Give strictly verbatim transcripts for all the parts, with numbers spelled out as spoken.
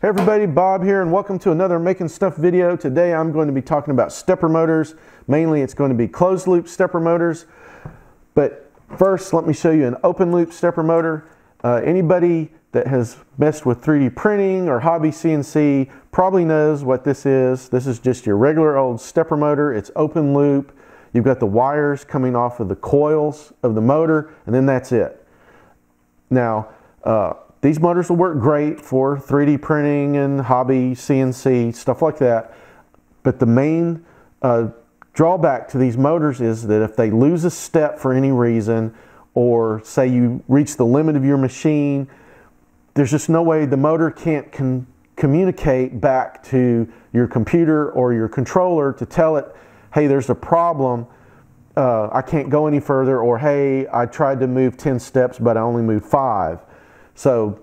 Hey everybody, Bob here, and welcome to another Making Stuff video. Today I'm going to be talking about stepper motors. Mainly it's going to be closed loop stepper motors. But first, let me show you an open loop stepper motor. Uh, anybody that has messed with three D printing or hobby C N C probably knows what this is. This is just your regular old stepper motor. It's open loop. You've got the wires coming off of the coils of the motor, and then that's it. Now, uh, These motors will work great for three D printing and hobby, C N C, stuff like that. But the main uh, drawback to these motors is that if they lose a step for any reason, or say you reach the limit of your machine, there's just no way the motor can't con- communicate back to your computer or your controller to tell it, hey, there's a problem. Uh, I can't go any further. Or, hey, I tried to move ten steps, but I only moved five. So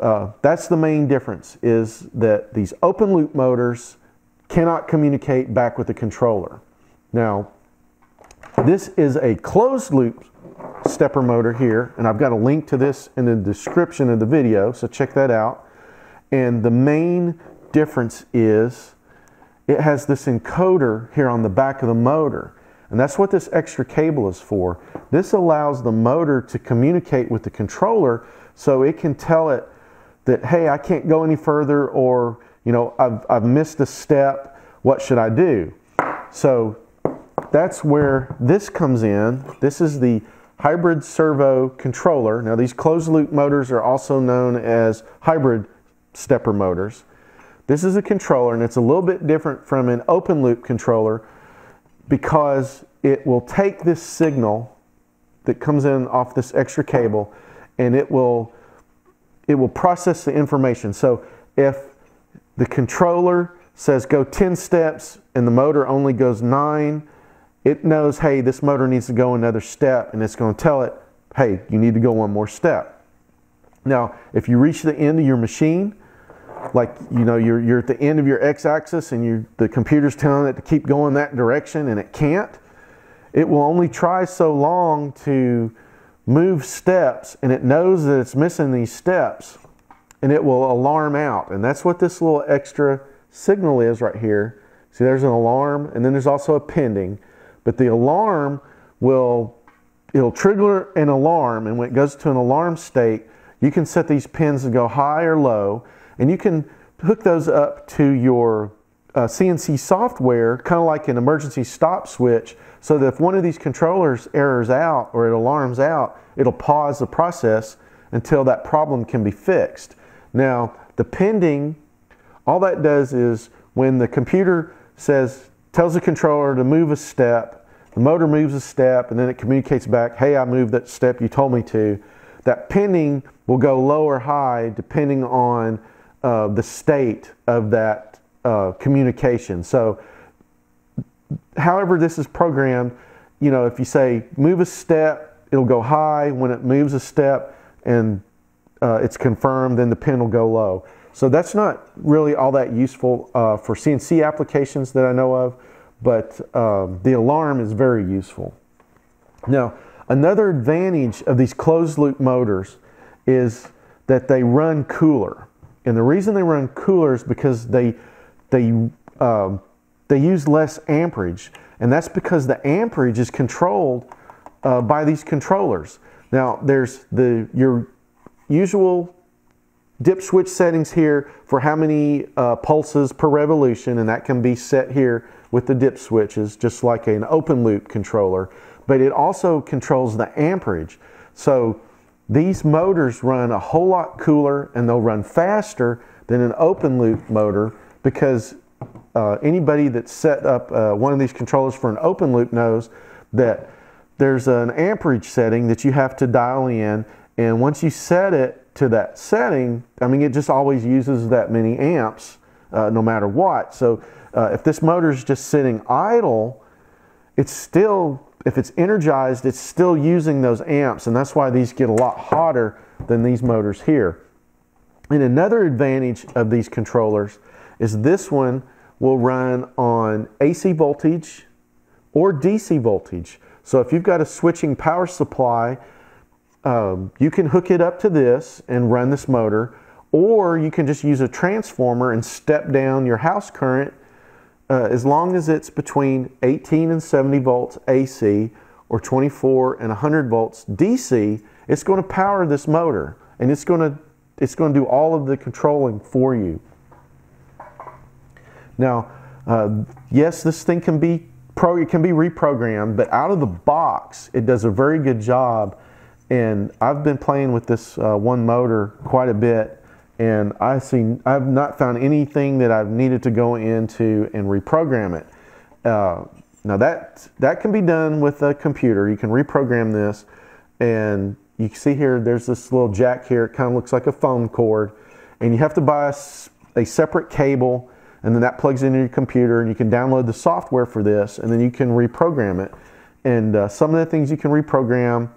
uh, that's the main difference, is that these open loop motors cannot communicate back with the controller. Now, this is a closed loop stepper motor here, and I've got a link to this in the description of the video, so check that out. And the main difference is it has this encoder here on the back of the motor. And that's what this extra cable is for. This allows the motor to communicate with the controller so it can tell it that, hey, I can't go any further, or, you know, I've, I've missed a step. What should I do? So that's where this comes in. This is the hybrid servo controller. Now, these closed loop motors are also known as hybrid stepper motors. This is a controller, and it's a little bit different from an open loop controller, because it will take this signal that comes in off this extra cable, and it will it will process the information. So if the controller says go ten steps and the motor only goes nine, it knows, hey, this motor needs to go another step, and it's going to tell it, hey, you need to go one more step. Now, if you reach the end of your machine, like, you know, you're, you're at the end of your x-axis and you the computer's telling it to keep going that direction, and it can't, it will only try so long to move steps, and it knows that it's missing these steps, and it will alarm out. And that's what this little extra signal is right here. See, there's an alarm, and then there's also a pending. But the alarm will, it'll trigger an alarm, and when it goes to an alarm state, you can set these pins to go high or low. And you can hook those up to your uh, C N C software, kind of like an emergency stop switch, so that if one of these controllers errors out or it alarms out, it'll pause the process until that problem can be fixed. Now, the pending, all that does is when the computer says, tells the controller to move a step, the motor moves a step, and then it communicates back, hey, I moved that step you told me to. That pending will go low or high depending on Uh, the state of that uh, communication. So however this is programmed, you know, if you say move a step, it'll go high. When it moves a step and uh, it's confirmed, then the pin will go low. So that's not really all that useful uh, for C N C applications that I know of, but um, the alarm is very useful. Now, another advantage of these closed loop motors is that they run cooler. And the reason they run cooler is because they, they, uh, they use less amperage. And that's because the amperage is controlled uh, by these controllers. Now, there's the, your usual dip switch settings here for how many uh, pulses per revolution, and that can be set here with the dip switches, just like an open loop controller. But it also controls the amperage. So these motors run a whole lot cooler, and they'll run faster than an open loop motor, because uh, anybody that's set up uh, one of these controllers for an open loop knows that there's an amperage setting that you have to dial in, and once you set it to that setting, I mean, it just always uses that many amps uh, no matter what. So uh, if this motor is just sitting idle, it's still, if it's energized, it's still using those amps, and that's why these get a lot hotter than these motors here. And another advantage of these controllers is this one will run on A C voltage or D C voltage. So if you've got a switching power supply, um, you can hook it up to this and run this motor, Or you can just use a transformer and step down your house current uh, as long as it's between eighteen and seventy volts A C or twenty-four and one hundred volts D C. It's going to power this motor, and it's going to it's going to do all of the controlling for you. Now, uh, yes, this thing can be pro it can be reprogrammed, but out of the box, it does a very good job. And I've been playing with this uh, one motor quite a bit. And I've seen, I've not found anything that I've needed to go into and reprogram it. Uh, now that that can be done with a computer. You can reprogram this, and you can see here, there's this little jack here. It kind of looks like a phone cord, and you have to buy a, a separate cable, and then that plugs into your computer, and you can download the software for this, and then you can reprogram it. And uh, some of the things you can reprogram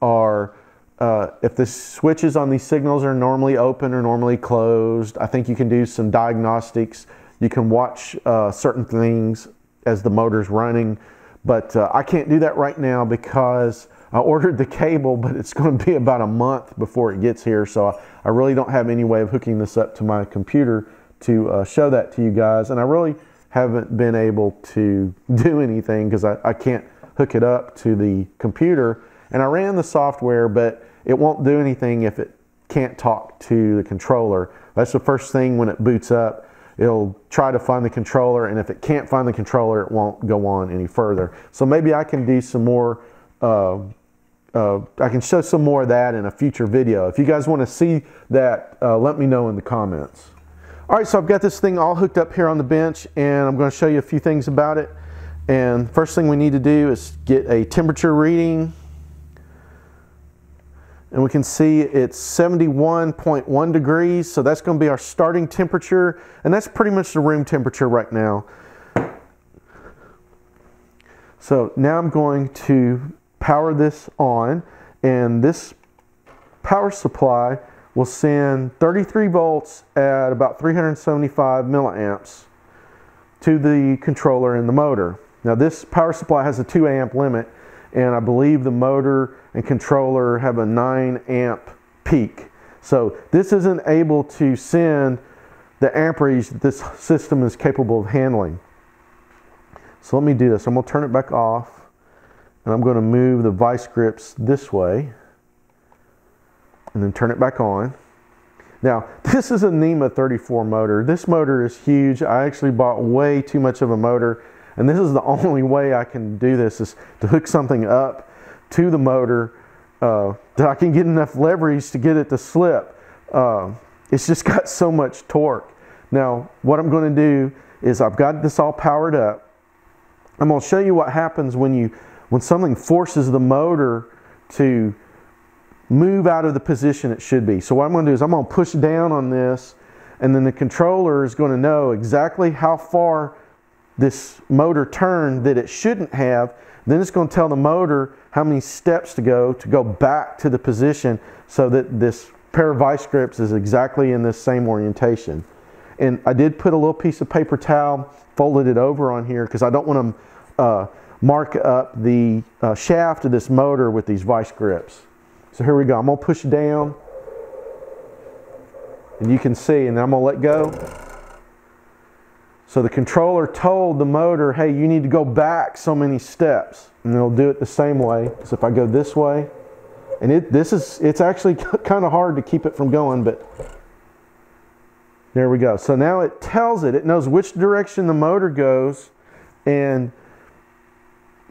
are, Uh, if the switches on these signals are normally open or normally closed. I think you can do some diagnostics. You can watch uh, certain things as the motor's running, but uh, I can't do that right now because I ordered the cable, but it's going to be about a month before it gets here, so I, I really don't have any way of hooking this up to my computer to uh, show that to you guys, and I really haven't been able to do anything because I, I can't hook it up to the computer. And I ran the software, but it won't do anything if it can't talk to the controller. That's the first thing when it boots up. It'll try to find the controller, and if it can't find the controller, it won't go on any further. So maybe I can do some more, uh, uh, I can show some more of that in a future video. If you guys want to see that, uh, let me know in the comments. All right, so I've got this thing all hooked up here on the bench, and I'm going to show you a few things about it. And first thing we need to do is get a temperature reading. And we can see it's seventy-one point one degrees, so that's going to be our starting temperature, and that's pretty much the room temperature right now. So now I'm going to power this on, and this power supply will send thirty-three volts at about three hundred seventy-five milliamps to the controller in the motor. Now this power supply has a two amp limit, and I believe the motor and controller have a nine amp peak. So this isn't able to send the amperage that this system is capable of handling. So let me do this. I'm going to turn it back off, and I'm going to move the vice grips this way and then turn it back on. Now this is a NEMA thirty-four motor. This motor is huge. I actually bought way too much of a motor, and this is the only way I can do this, is to hook something up to the motor uh, that I can get enough leverage to get it to slip. Uh, it's just got so much torque. Now what I'm going to do is, I've got this all powered up. I'm going to show you what happens when you when something forces the motor to move out of the position it should be. So what I'm going to do is I'm going to push down on this, and then the controller is going to know exactly how far this motor turned that it shouldn't have. Then it's going to tell the motor how many steps to go to go back to the position, so that this pair of vice grips is exactly in this same orientation. And I did put a little piece of paper towel, folded it over on here, because I don't want to uh, mark up the uh, shaft of this motor with these vice grips. So here we go. I'm going to push down, and you can see, and then I'm going to let go. So the controller told the motor, hey, you need to go back so many steps. And it'll do it the same way. So if I go this way, and it, this is, it's actually kind of hard to keep it from going, but there we go. So now it tells it, it knows which direction the motor goes, and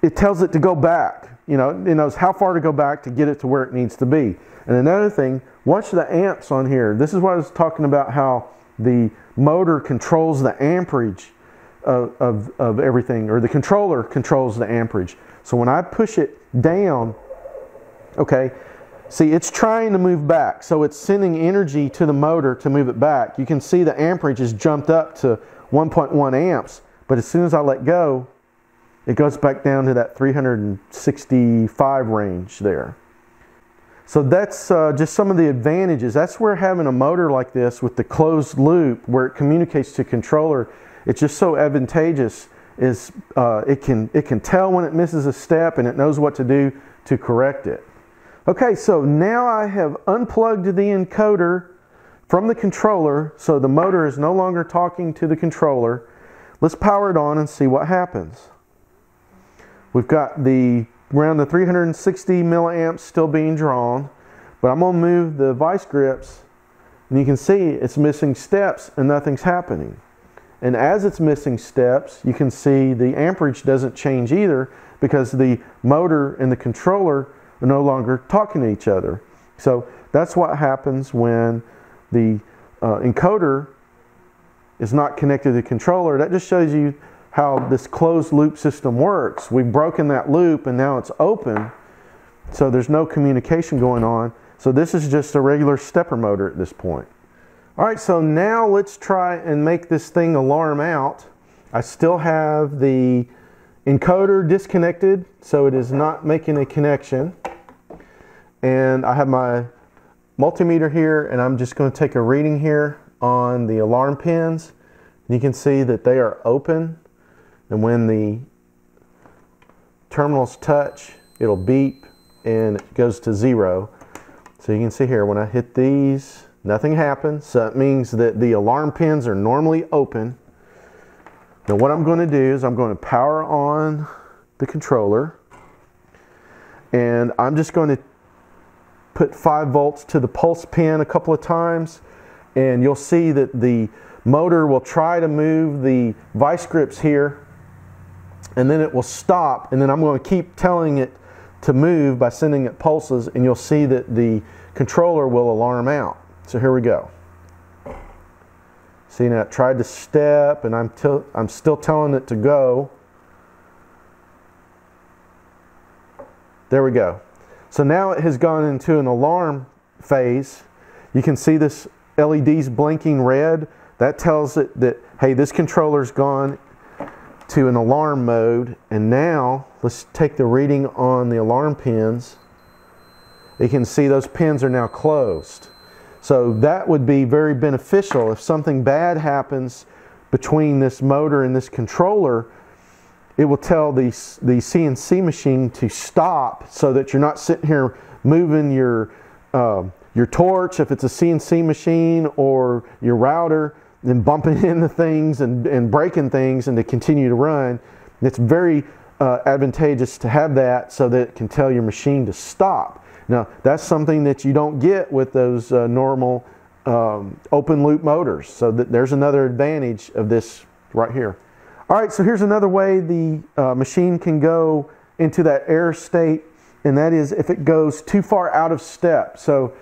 it tells it to go back. You know, it knows how far to go back to get it to where it needs to be. And another thing, watch the amps on here. This is what I was talking about, how the motor controls the amperage of, of, of everything, or the controller controls the amperage. So when I push it down, okay, see, it's trying to move back. So it's sending energy to the motor to move it back. You can see the amperage has jumped up to one point one amps, but as soon as I let go, it goes back down to that three hundred sixty-five range there. So that's uh, just some of the advantages. That's where having a motor like this with the closed loop, where it communicates to controller, it's just so advantageous. Is uh, it can it can tell when it misses a step, and it knows what to do to correct it. Okay, so now I have unplugged the encoder from the controller, so the motor is no longer talking to the controller. Let's power it on and see what happens. We've got the around the three hundred sixty milliamps still being drawn, but I'm going to move the vice grips and you can see it's missing steps and nothing's happening. And as it's missing steps, you can see the amperage doesn't change either because the motor and the controller are no longer talking to each other. So that's what happens when the uh, encoder is not connected to the controller. That just shows you how this closed loop system works. We've broken that loop and now it's open, so there's no communication going on. So this is just a regular stepper motor at this point. All right, so now let's try and make this thing alarm out. I still have the encoder disconnected, so it is not making a connection. And I have my multimeter here, and I'm just going to take a reading here on the alarm pins. You can see that they are open, and when the terminals touch, it'll beep and it goes to zero. So you can see here, when I hit these, nothing happens. So that means that the alarm pins are normally open. Now what I'm going to do is I'm going to power on the controller, and I'm just going to put five volts to the pulse pin a couple of times, and you'll see that the motor will try to move the vice grips here, and then it will stop, and then I'm going to keep telling it to move by sending it pulses, and you'll see that the controller will alarm out. So here we go. See, now it tried to step, and I'm, I'm still telling it to go. There we go. So now it has gone into an alarm phase. You can see this L E D's blinking red. That tells it that, hey, this controller's gone to an alarm mode. And now let's take the reading on the alarm pins. You can see those pins are now closed. So that would be very beneficial. If something bad happens between this motor and this controller, it will tell the, the C N C machine to stop, so that you're not sitting here moving your, uh, your torch, if it's a C N C machine, or your router, and bumping into things and, and breaking things, and to continue to run. It's very uh, advantageous to have that, so that it can tell your machine to stop. Now that's something that you don't get with those uh, normal um, open loop motors. So that there's another advantage of this right here. All right, so here's another way the uh, machine can go into that error state, and that is if it goes too far out of step. So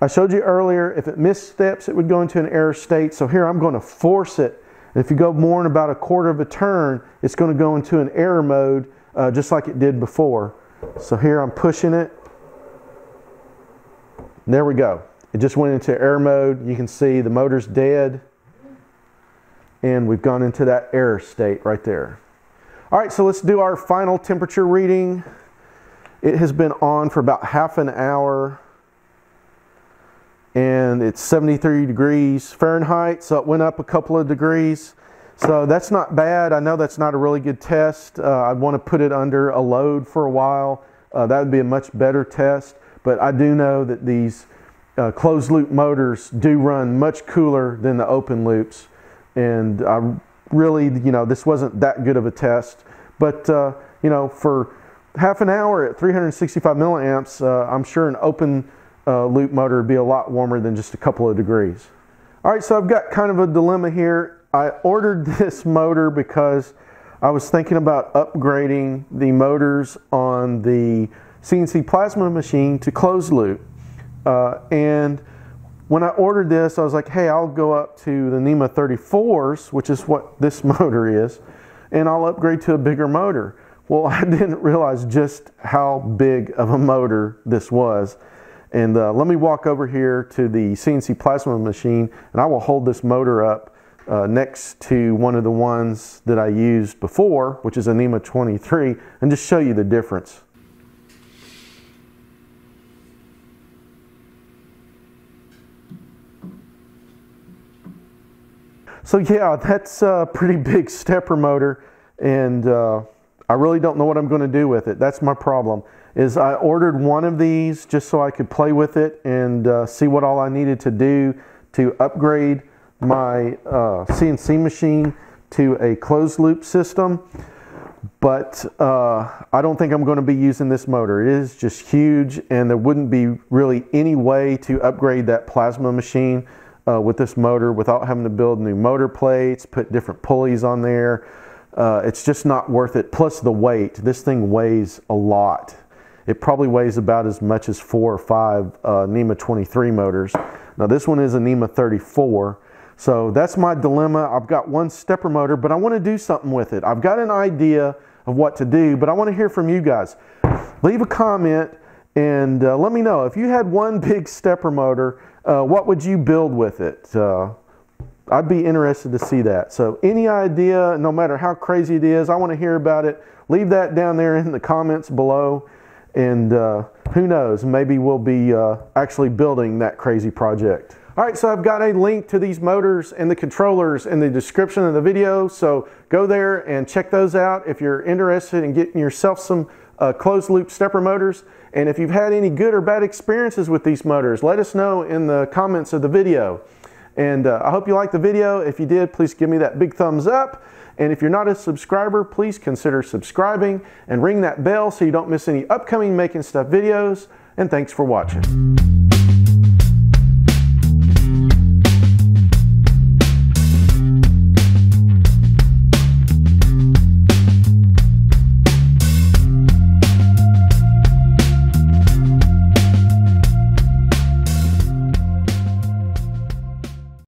I showed you earlier, if it missteps, it would go into an error state. So here I'm going to force it. And if you go more than about a quarter of a turn, it's going to go into an error mode, uh, just like it did before. So here I'm pushing it. And there we go. It just went into error mode. You can see the motor's dead. And we've gone into that error state right there. All right, so let's do our final temperature reading. It has been on for about half an hour, and it's seventy-three degrees Fahrenheit, so it went up a couple of degrees. So that's not bad. I know that's not a really good test. Uh, I'd want to put it under a load for a while. Uh, that would be a much better test. But I do know that these uh, closed loop motors do run much cooler than the open loops. And I really, you know, this wasn't that good of a test. But, uh, you know, for half an hour at three hundred sixty-five milliamps, uh, I'm sure an open Uh, loop motor would be a lot warmer than just a couple of degrees. All right, so I've got kind of a dilemma here. I ordered this motor because I was thinking about upgrading the motors on the C N C plasma machine to closed loop. Uh, and when I ordered this, I was like, hey, I'll go up to the NEMA thirty-fours, which is what this motor is, and I'll upgrade to a bigger motor. Well, I didn't realize just how big of a motor this was. And uh, let me walk over here to the C N C plasma machine, and I will hold this motor up uh, next to one of the ones that I used before, which is a NEMA twenty-three, and just show you the difference. So yeah, that's a pretty big stepper motor, and uh, I really don't know what I'm going to do with it. That's my problem. Is I ordered one of these just so I could play with it and uh, see what all I needed to do to upgrade my uh, C N C machine to a closed loop system, but uh, I don't think I'm going to be using this motor. It is just huge, and there wouldn't be really any way to upgrade that plasma machine uh, with this motor without having to build new motor plates, put different pulleys on there. Uh, it's just not worth it, plus the weight. This thing weighs a lot. It probably weighs about as much as four or five uh, NEMA twenty-three motors. Now this one is a NEMA thirty-four. So that's my dilemma. I've got one stepper motor, but I want to do something with it. I've got an idea of what to do, but I want to hear from you guys. Leave a comment and uh, let me know. If you had one big stepper motor, uh, what would you build with it? Uh, I'd be interested to see that. So any idea, no matter how crazy it is, I want to hear about it. Leave that down there in the comments below. And uh, who knows, maybe we'll be uh, actually building that crazy project. All right, so I've got a link to these motors and the controllers in the description of the video, so go there and check those out if you're interested in getting yourself some uh, closed loop stepper motors. And if you've had any good or bad experiences with these motors, let us know in the comments of the video. And uh, I hope you liked the video. If you did, please give me that big thumbs up. And if you're not a subscriber, please consider subscribing and ring that bell so you don't miss any upcoming Making Stuff videos. And thanks for watching.